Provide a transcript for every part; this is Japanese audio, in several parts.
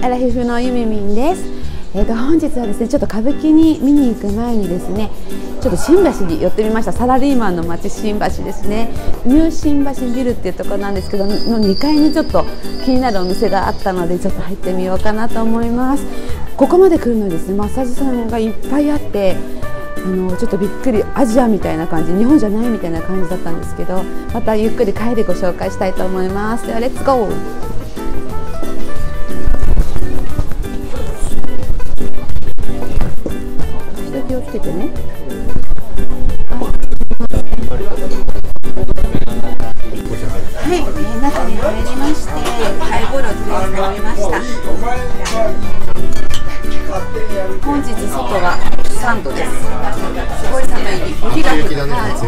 アラフィフのゆめみんです。本日はですね、ちょっと歌舞伎に見に行く前にですね、ちょっと新橋に寄ってみました。サラリーマンの街、新橋ですね。ニュー新橋ビルっていうところなんですけど、の2階にちょっと気になるお店があったので、ちょっと入ってみようかなと思います。ここまで来るのにですね、マッサージさんがいっぱいあって、ちょっとびっくり、アジアみたいな感じ、日本じゃないみたいな感じだったんですけど、またゆっくり帰りご紹介したいと思います。ではレッツゴー。気をつけてね。はい、中に入りまして、ハイボールを取り込みました。本日外は3度です。すごい寒い日、雪が降りまし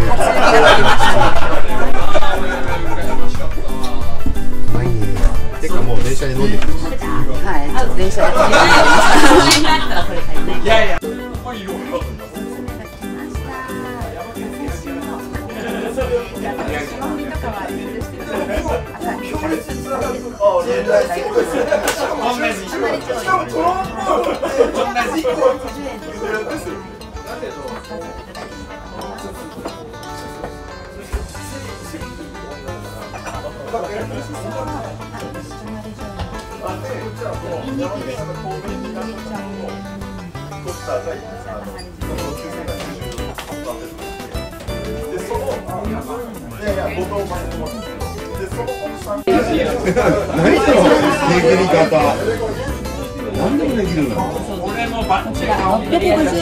た。てかもう電車で飲んできました。はい、ちょっと電車で飲んできました。850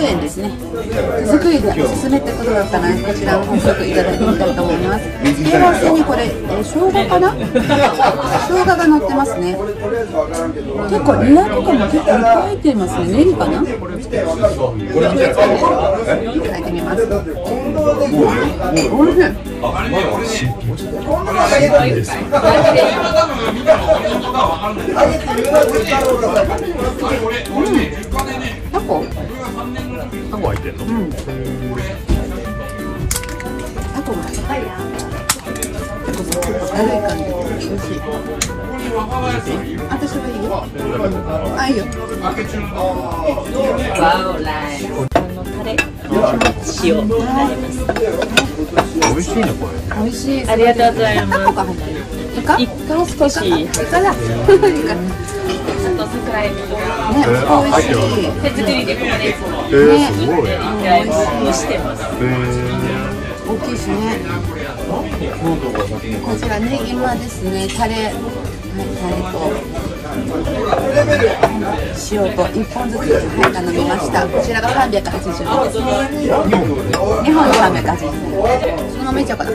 円ですね。手作りでおすすめってことだったら、こちらを早速いただいてみたいと思います。では下にこれ、生姜かな、生姜が乗ってますね。結構ニラとかも結構入ってますね。ネギかな。入ってみます。おいしい。タコ？タコ入ってんの？うん。タコが入ってる。タコが軽い感じで美味しい。私はいいよ。あ、いいよ。ワオライ。タレ、塩、美味しいねこれ。美味しい。ありがとうございます。タコが入ってる。イカ？イカも少し。イカだ。ね、美味しい。手作りでここで。ね、美味しい。蒸してます。大きいですね。こちらね、今ですね、タレ、はい、タレと塩と1本ずつ頼みました。こちらが380円ですね。2本で380円。そのままいっちゃうかな。こっ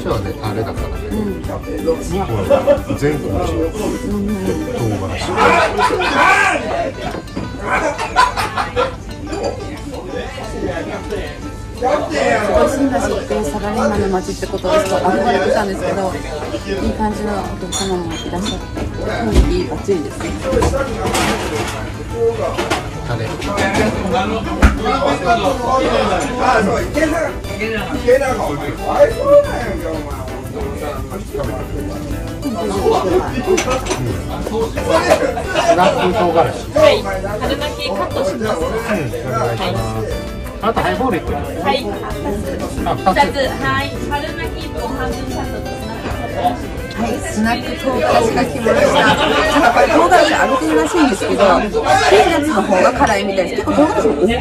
ちはね、タレだから。全部美味しい。唐辛子。新橋ってサラリーマンの街ってことですと憧れてたんですけど、いい感じのお客様もいらっしゃって、雰囲気バッチリですね。ラップ唐辛子。はい、春巻き唐辛子。カットします。はい。あとハイボールと。はい。2つ。はい。春巻きと半分サンドとスナック唐辛子が来ました。なんか唐辛子揚げてるらしいんですけど、ピーナッツの方が辛いみたいです。結構唐辛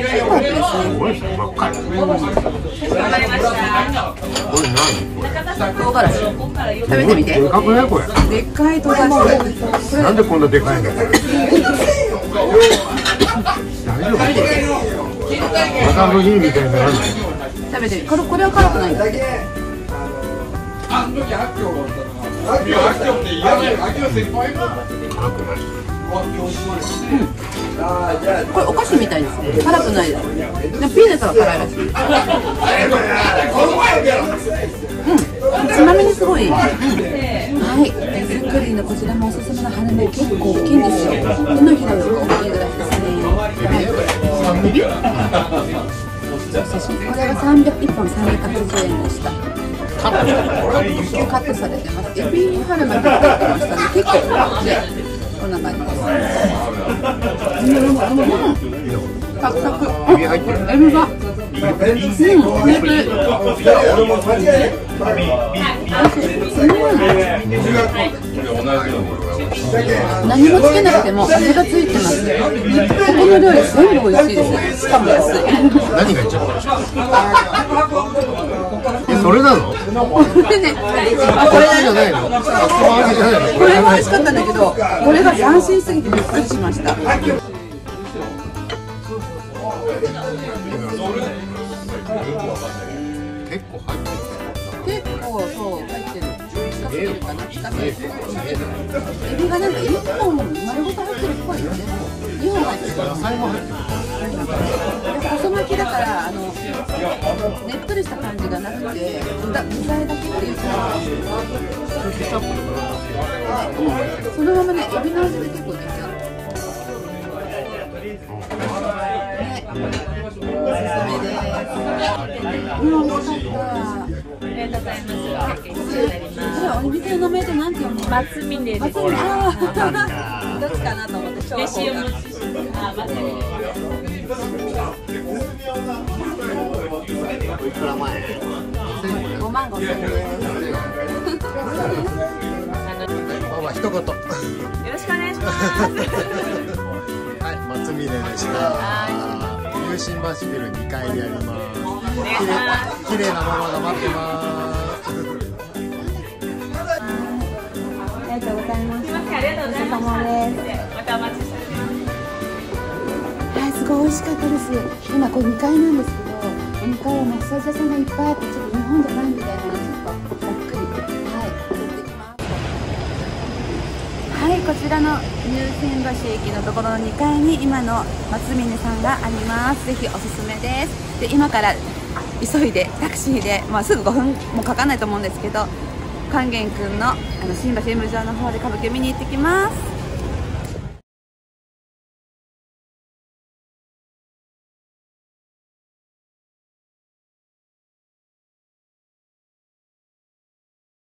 子も大きいタイプですね。頑張りました。これ何？唐辛子食べてみて。でかくないこれ。でっかい唐辛子。なんでこんなでかいのこれ。大丈夫？またあの日みたいにならない。食べてみ。これは辛くないんだけど。辛くない。うん。これお菓子みたいですね。辛くないです。でピーナッツは辛いらしい。うん。ちなみにすごい、はい、手作りのこちらもおすすめの春巻き、結構大きいんですよ。手のひらの方が大きいぐらいですね。300本380円でした。カットされてます。エビ春巻きが出てましたね。結構ね、こんな感じです。サクサク。エビ入ってる。エビが。俺も同じよ。何もつけなくても味がついてます。ここの料理全部美味しいです。しかも安い。何が一番美味しい？それなの？これね、これじゃないの？これも美味しかったんだけど、これが斬新すぎてびっくりしました。結構入ってる。結構そう入ってる。エビがなんか1本丸ごと入ってるっぽいよね。2本入ってる。野菜も入ってる。細巻きだからねっとりした感じがなくて、具材だけっていうか、そのままねエビの味で結構出ちゃう。おすすめです。ありがとうございます。こちらお店の名前なんて読むの？松峰です。どっちかなと思って。レシオの知識。おいくら前？5万5千円です。一言。よろしくお願いします。はい、松峰でした。有心橋ビル2階にあります。綺麗なママが待ってます。ありがとうございます。はい、すごい美味しかったです。今これ2階なんですけど、2階はマッサージ屋さんがいっぱいあって、ちょっと日本じゃないみたいなので、ちょっとゆっくりはい、行ってきます。はい、こちらの有心橋駅のところの2階に今の松峰さんがあります。ぜひおすすめです。で今から急いでタクシーで、すぐ5分もかかんないと思うんですけど、勸玄君の新橋演舞場の方で歌舞伎見に行ってきます。